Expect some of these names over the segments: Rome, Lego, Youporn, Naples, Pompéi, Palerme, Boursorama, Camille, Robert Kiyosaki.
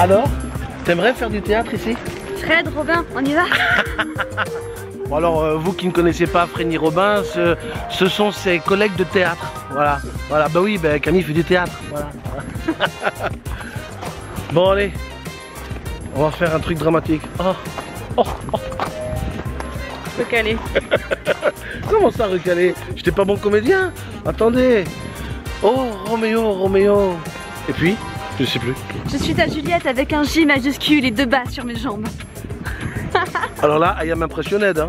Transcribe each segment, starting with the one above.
Alors, t'aimerais faire du théâtre ici? Fred, Robin, on y va? Bon alors, vous qui ne connaissez pas Fred ni Robin, ce sont ses collègues de théâtre. Voilà, voilà. Bah oui, bah, Camille fait du théâtre. Voilà. Bon allez, on va faire un truc dramatique. Oh, oh, oh. Recaler. Comment ça recaler? J'étais pas bon comédien? Attendez. Oh, Roméo, Roméo. Et puis? Je sais plus. Je suis ta Juliette avec un J majuscule et deux bas sur mes jambes. Alors là, I am impressionned, hein.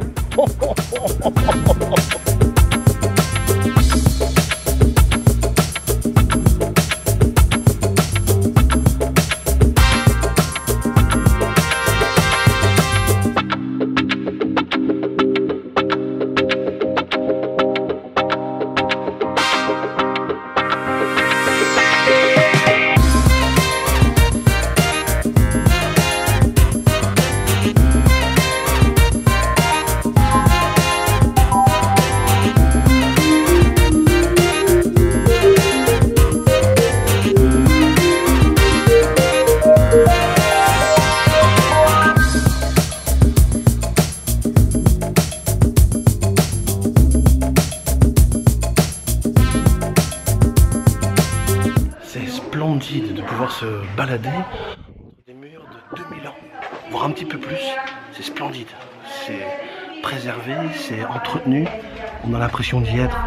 De pouvoir se balader des murs de 2000 ans, voire un petit peu plus. C'est splendide, c'est préservé, c'est entretenu, on a l'impression d'y être.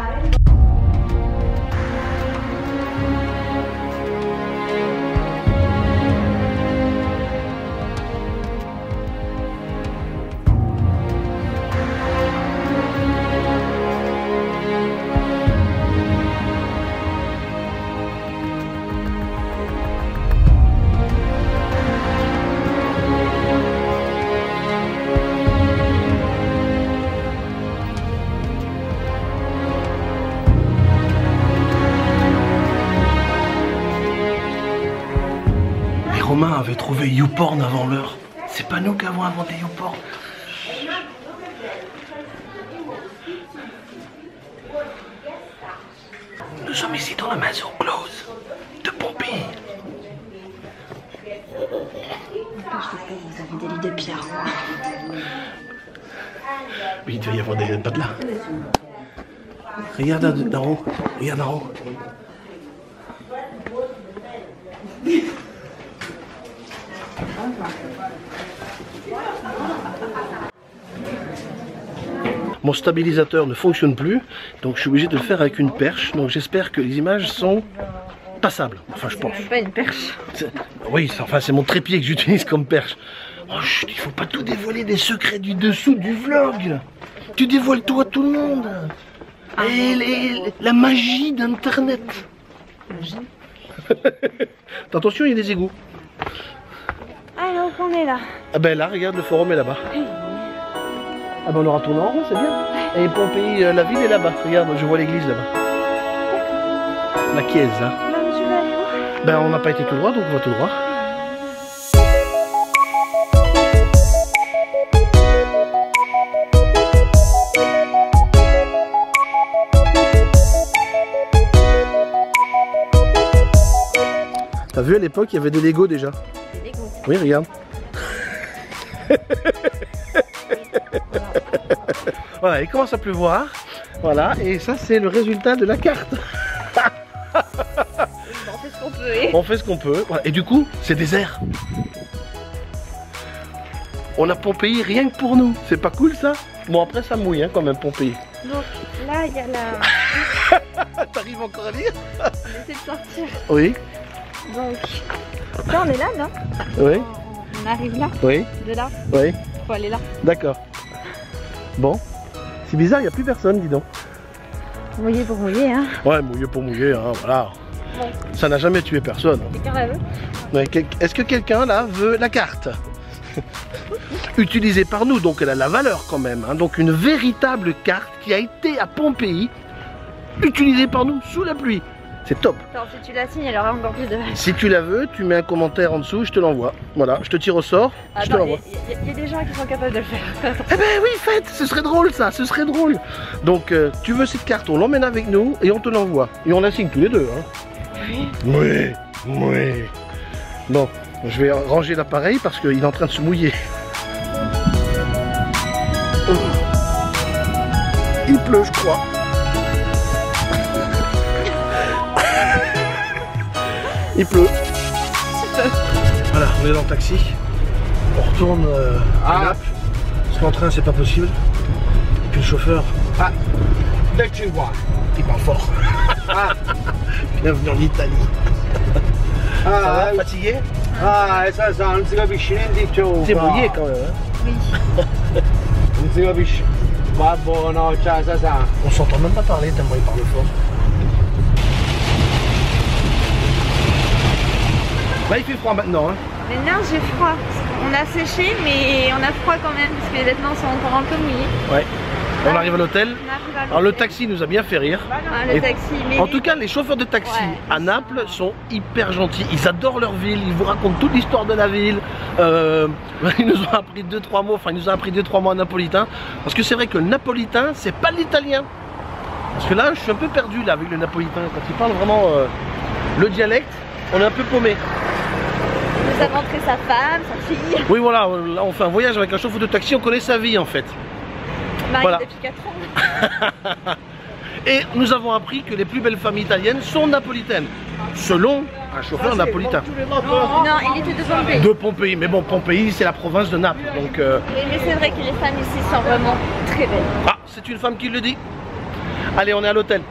Romain avait trouvé Youporn avant l'heure. C'est pas nous qui avons inventé Youporn. Nous sommes ici dans la maison close de Pompéi. Vous avez des lits de pierre. Mais il devait y avoir des matelas. Regarde d'en haut, regarde d'en haut. Mon stabilisateur ne fonctionne plus, donc je suis obligé de le faire avec une perche. Donc j'espère que les images sont passables. Enfin, je pense. Pas une perche. Oui, enfin, c'est mon trépied que j'utilise comme perche. Oh, chut, il faut pas tout dévoiler des secrets du dessous du vlog. Tu dévoiles tout à tout le monde. Et la magie d'Internet. Magie. Attention, il y a des égouts. Ah, donc on est là. Ah ben là, regarde, le forum est là-bas. Ah ben on aura tourné en rond, c'est bien. Et Pompéi, la ville est là-bas. Regarde, je vois l'église là-bas. La chiesa. Ben on n'a pas été tout droit, donc on va tout droit. T'as vu à l'époque, il y avait des Legos déjà. Des Legos. Oui, regarde. Voilà, il commence à pleuvoir. Voilà, et ça c'est le résultat de la carte. On fait ce qu'on peut. On fait ce qu'on peut. Et du coup, c'est désert. On a Pompéi rien que pour nous. C'est pas cool ça? Bon après ça mouille hein, quand même Pompéi. Donc là il y a la... T'arrives encore à lire? J'essaie de sortir. Oui. Donc là on est là, non? Oui. On arrive là. Oui. De là. Oui. Faut aller là. D'accord. Bon. C'est bizarre, il n'y a plus personne, dis donc. Mouillé pour mouiller, hein. Ouais, mouillé pour mouiller, hein, voilà. Ouais. Ça n'a jamais tué personne. Quelqu'un la veut? Ouais, est-ce que quelqu'un, là, veut la carte? Utilisée par nous, donc elle a la valeur quand même. Hein. Donc une véritable carte qui a été à Pompéi, utilisée par nous sous la pluie. C'est top. Attends, si tu la signes, elle aura encore plus de... Si tu la veux, tu mets un commentaire en dessous, je te l'envoie. Voilà, je te tire au sort, attends, je te l'envoie. Il y a des gens qui sont capables de le faire. Eh ben oui, faites, ce serait drôle ça, ce serait drôle. Donc, tu veux cette carte, on l'emmène avec nous et on te l'envoie. Et on la signe tous les deux. Hein. Oui. Oui, oui. Bon, Je vais ranger l'appareil parce qu'il est en train de se mouiller. Il pleut, je crois. Il pleut. Voilà, on est dans le taxi. On retourne à Naples. Parce qu'en train, c'est pas possible. Et puis le chauffeur. Ah, dès que tu le vois, il parle fort. Ah. Bienvenue en Italie. Ah, ça va, fatigué? Ah, ça, ça, on s'est mouillé quand même. Hein? Oui. On s'entend même pas parler tellement il parle fort. Bah, il fait froid maintenant. Hein. Mais non, j'ai froid. On a séché, mais on a froid quand même parce que les vêtements sont encore un peu mouillés. Ouais. On arrive à l'hôtel. Alors le taxi nous a bien fait rire. Ah, le taxi, mais... En tout cas, les chauffeurs de taxi à Naples sont hyper gentils. Ils adorent leur ville. Ils vous racontent toute l'histoire de la ville. Ils nous ont appris 2-3 mots. Enfin, ils nous ont appris 2-3 mots en napolitain. Parce que c'est vrai que le napolitain, c'est pas l'italien. Parce que là, je suis un peu perdu là avec le napolitain. Quand il parle vraiment le dialecte, on est un peu paumé. Nous avons rencontré sa femme, sa fille. Oui, voilà. Là, on fait un voyage avec un chauffeur de taxi. On connaît sa vie en fait. Voilà. Depuis 4 ans. Et nous avons appris que les plus belles femmes italiennes sont napolitaines, selon un chauffeur napolitain. Non, il était de Pompéi. De Pompéi, mais bon, Pompéi, c'est la province de Naples. Donc, mais c'est vrai que les femmes ici sont vraiment très belles. Ah, c'est une femme qui le dit. Allez, on est à l'hôtel.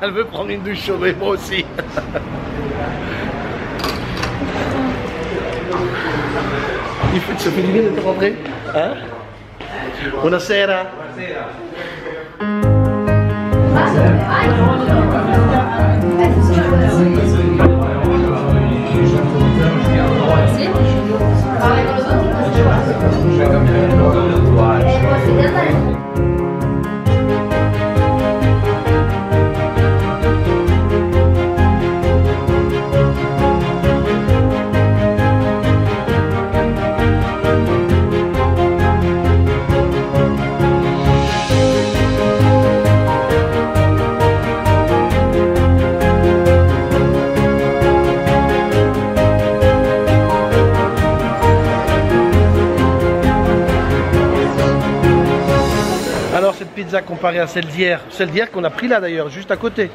Elle veut prendre une douche chaude, et moi aussi. Il faut que ça fait du bien de te rentrer. Hein? Buonasera. Pizza comparée à celle d'hier qu'on a pris là d'ailleurs, juste à côté.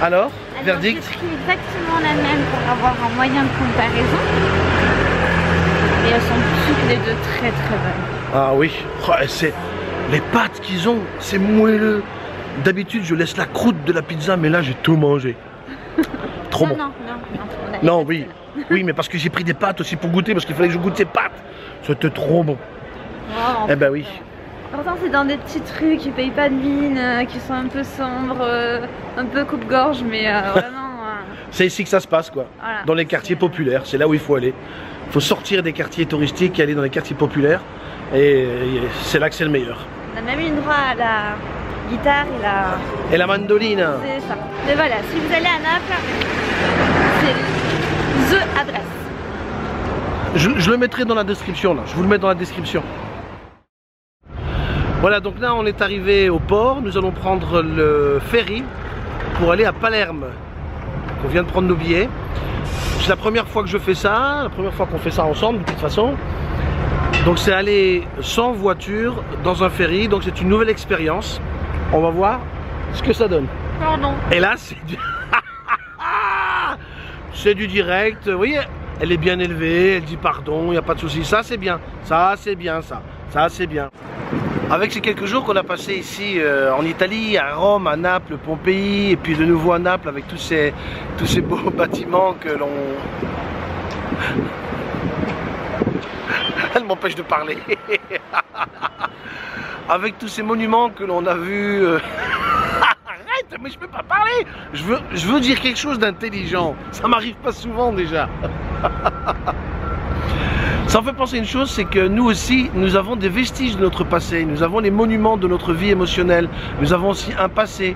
Alors, verdict? J'ai pris exactement la même pour avoir un moyen de comparaison. Et elles sont toutes les deux très très bonnes. Ah oui, oh, c'est les pâtes qu'ils ont, c'est moelleux. D'habitude, je laisse la croûte de la pizza, mais là j'ai tout mangé. Trop non, bon. Non, oui, oui, mais parce que j'ai pris des pâtes aussi pour goûter, parce qu'il fallait que je goûte ces pâtes. C'était trop bon. Wow, eh ben oui. Pourtant c'est dans des petits trucs qui payent pas de mine, qui sont un peu sombres, un peu coupe-gorge, mais vraiment... C'est ici que ça se passe quoi, voilà, dans les quartiers populaires, c'est là où il faut aller. Il faut sortir des quartiers touristiques et aller dans les quartiers populaires, et c'est là que c'est le meilleur. On a même eu droit à la guitare et la... Et la mandoline. C'est ça. Mais voilà, si vous allez à Naples, c'est the adresse. Je le mettrai dans la description là, je vous le mets dans la description. Voilà, donc là on est arrivé au port, nous allons prendre le ferry pour aller à Palerme. On vient de prendre nos billets. C'est la première fois que je fais ça, la première fois qu'on fait ça ensemble de toute façon. Donc c'est aller sans voiture dans un ferry, donc c'est une nouvelle expérience. On va voir ce que ça donne. Pardon. Et là c'est du... c'est du direct, vous voyez, elle est bien élevée, elle dit pardon, il n'y a pas de souci. Ça c'est bien, ça c'est bien, ça c'est bien. Avec ces quelques jours qu'on a passé ici en Italie, à Rome, à Naples, Pompéi, et puis de nouveau à Naples avec tous ces beaux bâtiments que l'on... Elle m'empêche de parler. Avec tous ces monuments que l'on a vus... Arrête, mais je peux pas parler. Je veux dire quelque chose d'intelligent. Ça m'arrive pas souvent déjà. Ça me fait penser une chose, c'est que nous aussi, nous avons des vestiges de notre passé, nous avons les monuments de notre vie émotionnelle, nous avons aussi un passé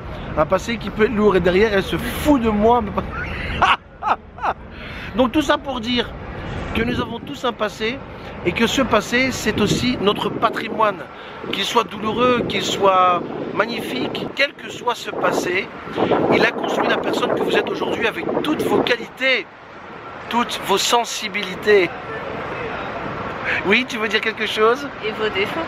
qui peut être lourd et derrière elle se fout de moi. Donc tout ça pour dire que nous avons tous un passé et que ce passé, c'est aussi notre patrimoine. Qu'il soit douloureux, qu'il soit magnifique, quel que soit ce passé, il a construit la personne que vous êtes aujourd'hui avec toutes vos qualités, toutes vos sensibilités. Oui, tu veux dire quelque chose? Et vos défauts?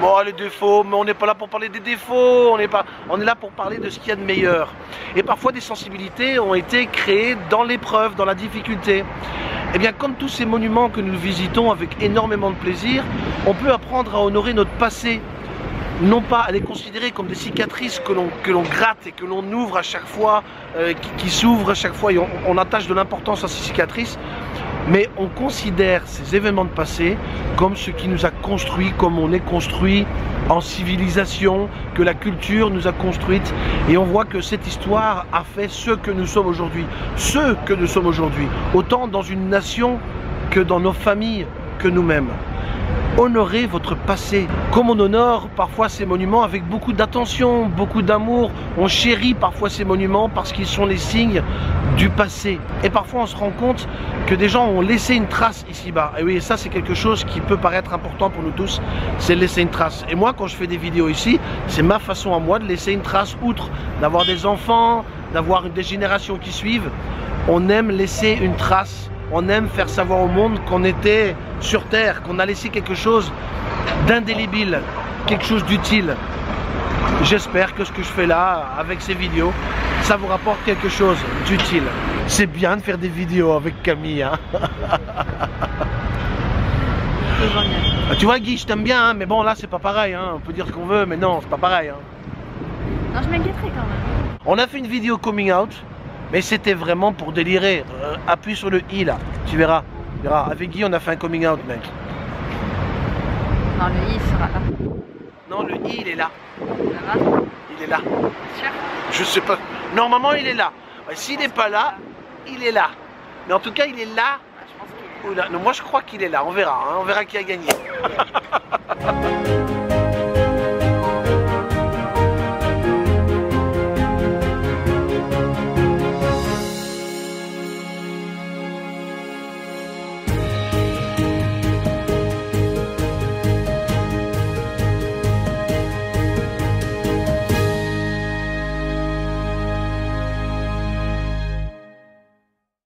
Bon, les défauts, mais on n'est pas là pour parler des défauts, on est là pour parler de ce qu'il y a de meilleur. Et parfois, des sensibilités ont été créées dans l'épreuve, dans la difficulté. Et bien, comme tous ces monuments que nous visitons avec énormément de plaisir, on peut apprendre à honorer notre passé, non pas à les considérer comme des cicatrices que l'on gratte et que l'on ouvre à chaque fois, qui s'ouvrent à chaque fois, et on attache de l'importance à ces cicatrices. Mais on considère ces événements de passé comme ce qui nous a construit, comme on est construit en civilisation, que la culture nous a construite. Et on voit que cette histoire a fait ce que nous sommes aujourd'hui. Ce que nous sommes aujourd'hui, autant dans une nation que dans nos familles, que nous-mêmes. Honorez votre passé, comme on honore parfois ces monuments avec beaucoup d'attention, beaucoup d'amour. On chérit parfois ces monuments parce qu'ils sont les signes du passé. Et parfois on se rend compte que des gens ont laissé une trace ici-bas. Et oui, ça c'est quelque chose qui peut paraître important pour nous tous, c'est laisser une trace. Et moi, quand je fais des vidéos ici, c'est ma façon à moi de laisser une trace, outre d'avoir des enfants, d'avoir des générations qui suivent. On aime laisser une trace. On aime faire savoir au monde qu'on était sur Terre, qu'on a laissé quelque chose d'indélébile, quelque chose d'utile. J'espère que ce que je fais là, avec ces vidéos, ça vous rapporte quelque chose d'utile. C'est bien de faire des vidéos avec Camille, hein. Tu vois Guy, je t'aime bien, hein, mais bon là c'est pas pareil, hein. On peut dire ce qu'on veut, mais non, c'est pas pareil, hein. Non, je m'inquiéterais quand même. On a fait une vidéo coming out, mais c'était vraiment pour délirer. Appuie sur le i là, tu verras. Tu verras. Avec Guy, on a fait un coming out, mec. Non, le i sera là. Non, le i, il est là. Là, là. Il est là. Sûr? Je sais pas. Normalement, il est là. S'il n'est pas là, il est là. Mais en tout cas, il est là. Je pense qu'il est là. Non, moi, je crois qu'il est là. On verra. Hein. On verra qui a gagné.